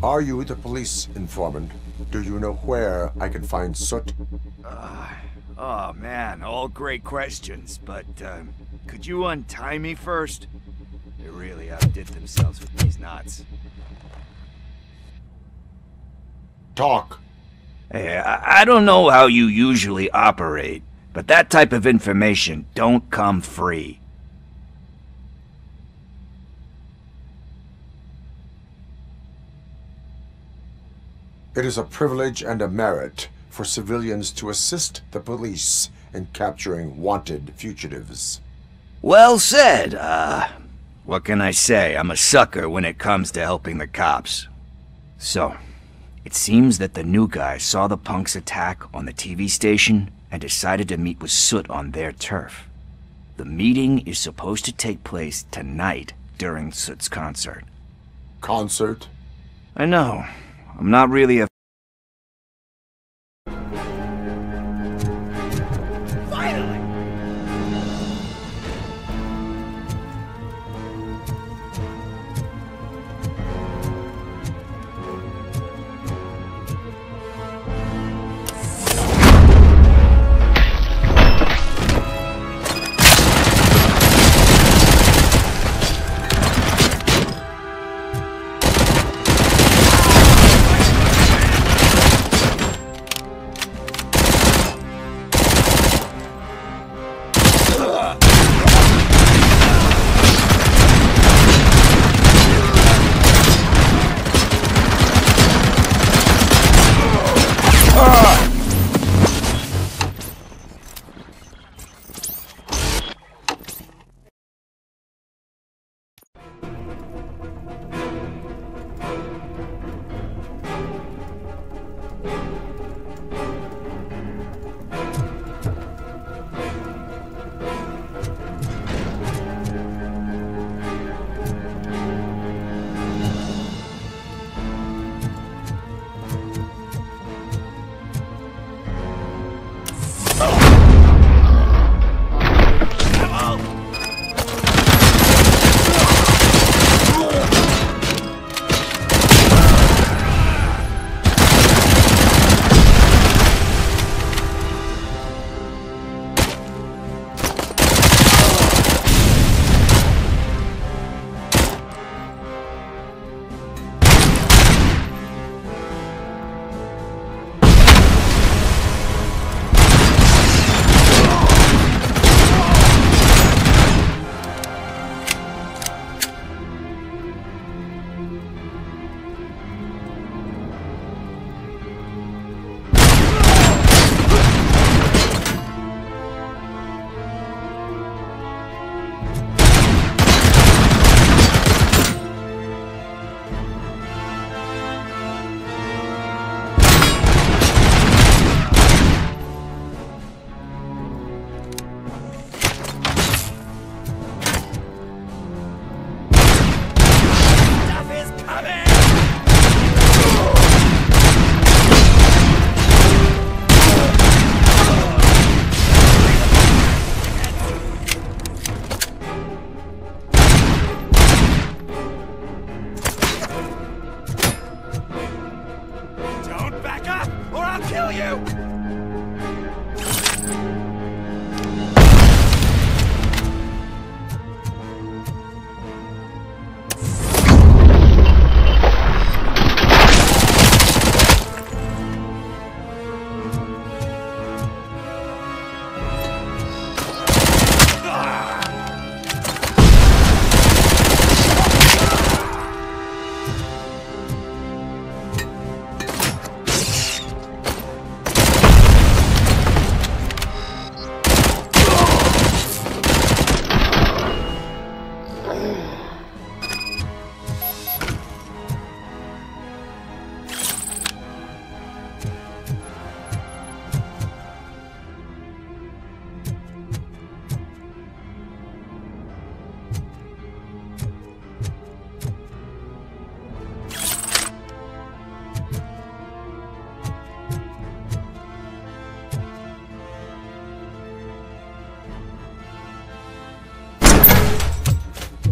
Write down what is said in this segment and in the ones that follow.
Are you the police informant? Do you know where I can find Soot? Oh man, all great questions, but could you untie me first? They really outdid themselves with these knots. Talk. Hey, I don't know how you usually operate, but that type of information don't come free. It is a privilege and a merit for civilians to assist the police in capturing wanted fugitives. Well said. What can I say? I'm a sucker when it comes to helping the cops. So, it seems that the new guy saw the punk's attack on the TV station and decided to meet with Soot on their turf. The meeting is supposed to take place tonight during Soot's concert. Concert? I know. I'm not really a... Finally!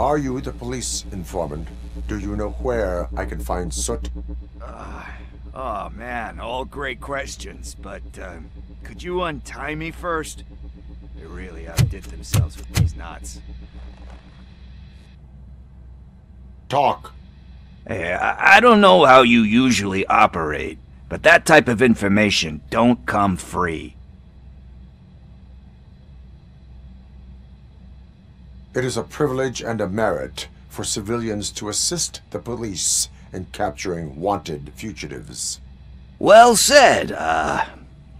Are you the police informant? Do you know where I can find Soot? Oh man, all great questions, but could you untie me first? They really outdid themselves with these knots. Talk. Hey, I don't know how you usually operate, but that type of information don't come free. It is a privilege and a merit for civilians to assist the police in capturing wanted fugitives. Well said.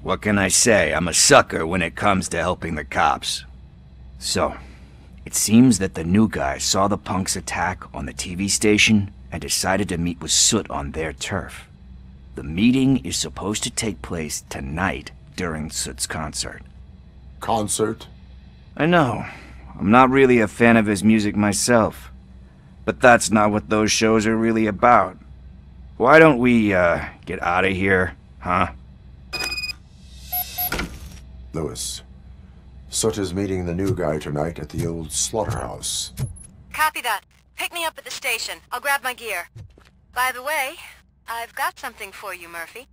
What can I say? I'm a sucker when it comes to helping the cops. So, it seems that the new guy saw the punks' attack on the TV station and decided to meet with Soot on their turf. The meeting is supposed to take place tonight during Soot's concert. Concert? I know. I'm not really a fan of his music myself. But that's not what those shows are really about. Why don't we, get out of here, huh? Lewis, Soot is meeting the new guy tonight at the old slaughterhouse. Copy that. Pick me up at the station. I'll grab my gear. By the way, I've got something for you, Murphy.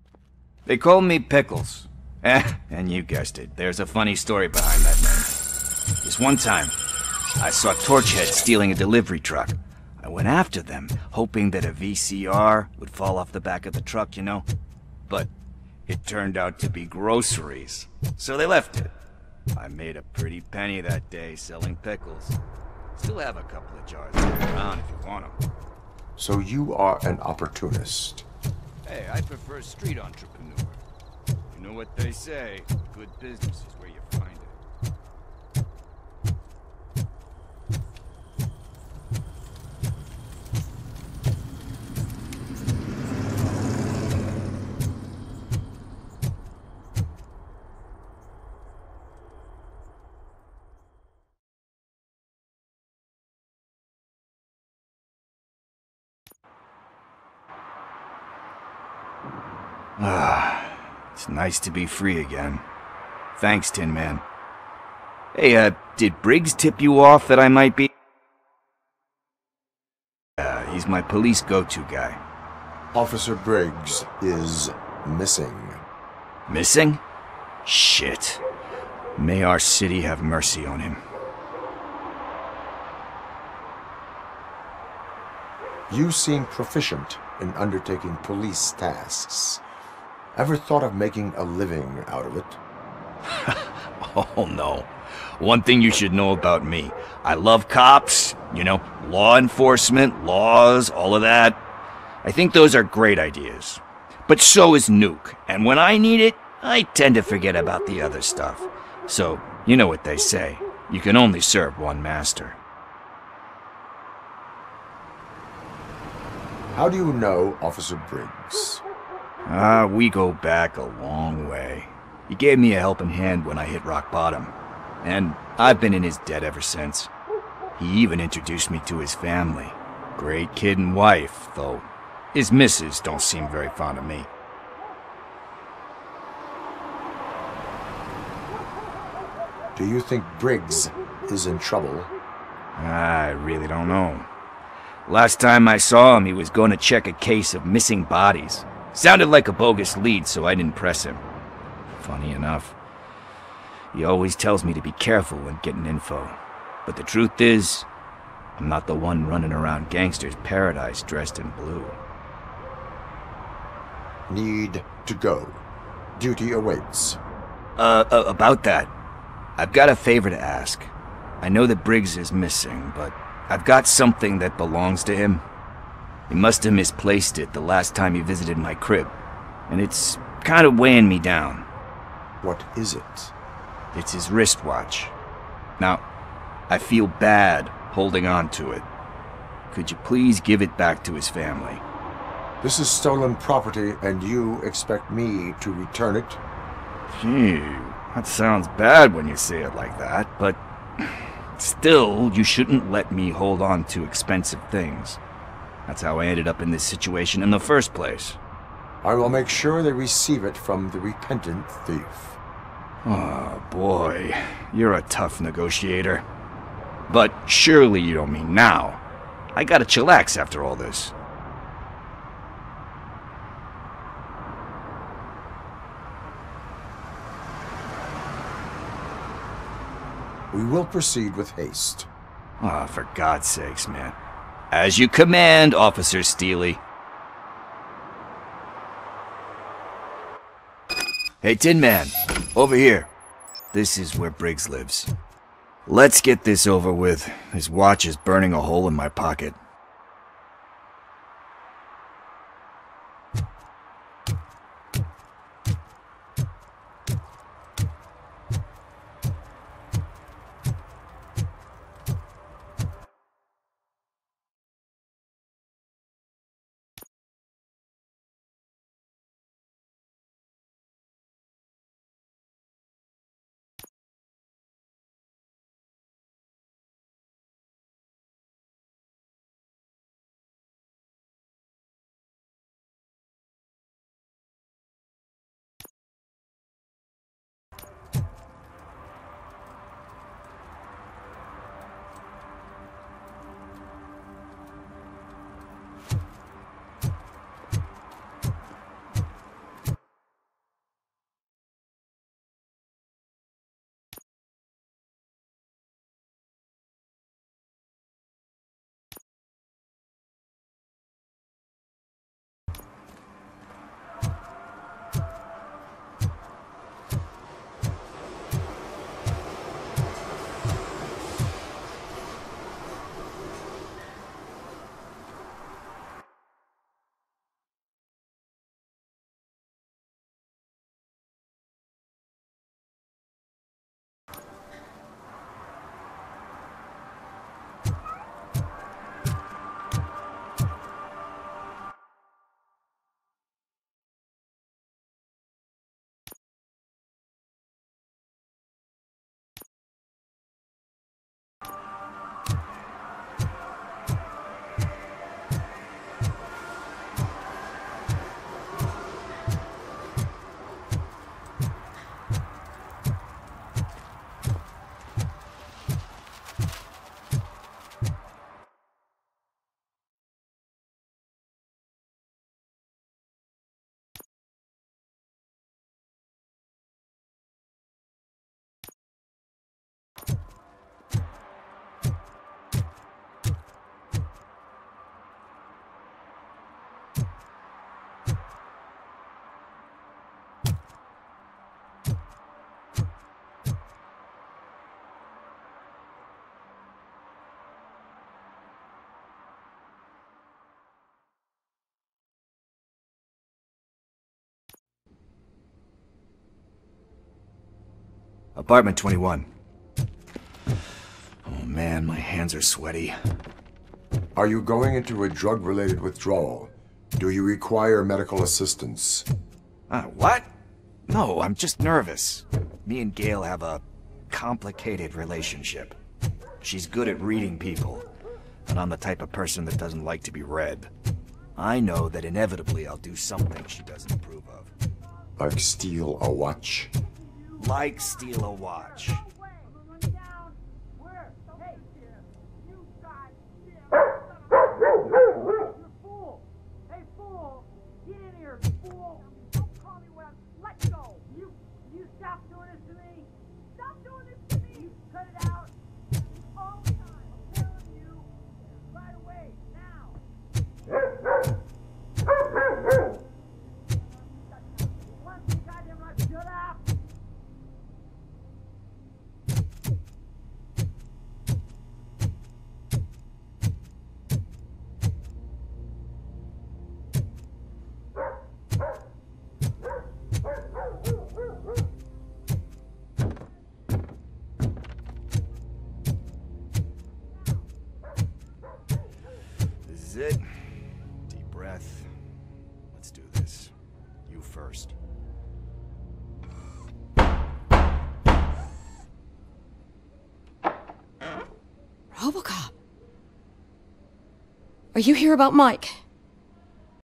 They call me Pickles. And you guessed it. There's a funny story behind that name. This one time, I saw Torchhead stealing a delivery truck. I went after them, hoping that a VCR would fall off the back of the truck, you know? But it turned out to be groceries, so they left it. I made a pretty penny that day selling pickles. Still have a couple of jars around if you want them. So you are an opportunist. Hey, I prefer a street entrepreneur. You know what they say, good business is where you find It's nice to be free again. Thanks, Tin Man. Hey, did Briggs tip you off that I might be? He's my police go-to guy. Officer Briggs is missing. Missing? Shit. May our city have mercy on him. You seem proficient in undertaking police tasks. Ever thought of making a living out of it? Oh no. One thing you should know about me. I love cops, you know, law enforcement, laws, all of that. I think those are great ideas. But so is nuke, and when I need it, I tend to forget about the other stuff. So, you know what they say. You can only serve one master. How do you know Officer Briggs? We go back a long way. He gave me a helping hand when I hit rock bottom, and I've been in his debt ever since. He even introduced me to his family. Great kid and wife, though his missus don't seem very fond of me. Do you think Briggs is in trouble? I really don't know. Last time I saw him, he was going to check a case of missing bodies. Sounded like a bogus lead, so I didn't press him. Funny enough, he always tells me to be careful when getting info. But the truth is, I'm not the one running around Gangster's Paradise dressed in blue. Need to go. Duty awaits. About that, I've got a favor to ask. I know that Briggs is missing, but I've got something that belongs to him. He must have misplaced it the last time he visited my crib, and it's kind of weighing me down. What is it? It's his wristwatch. Now, I feel bad holding on to it. Could you please give it back to his family? This is stolen property, and you expect me to return it? Gee, that sounds bad when you say it like that, but still, you shouldn't let me hold on to expensive things. That's how I ended up in this situation in the first place. I will make sure they receive it from the repentant thief. Oh boy, you're a tough negotiator. But surely you don't mean now. I gotta chillax after all this. We will proceed with haste. Ah, for God's sakes, man. As you command, Officer Steely. Hey, Tin Man, over here. This is where Briggs lives. Let's get this over with. His watch is burning a hole in my pocket. Apartment 21. Oh man, my hands are sweaty. Are you going into a drug-related withdrawal? Do you require medical assistance? What? No, I'm just nervous. Me and Gail have a complicated relationship. She's good at reading people, and I'm the type of person that doesn't like to be read. I know that inevitably I'll do something she doesn't approve of. Like steal a watch? Like steal a watch. Are you here about Mike?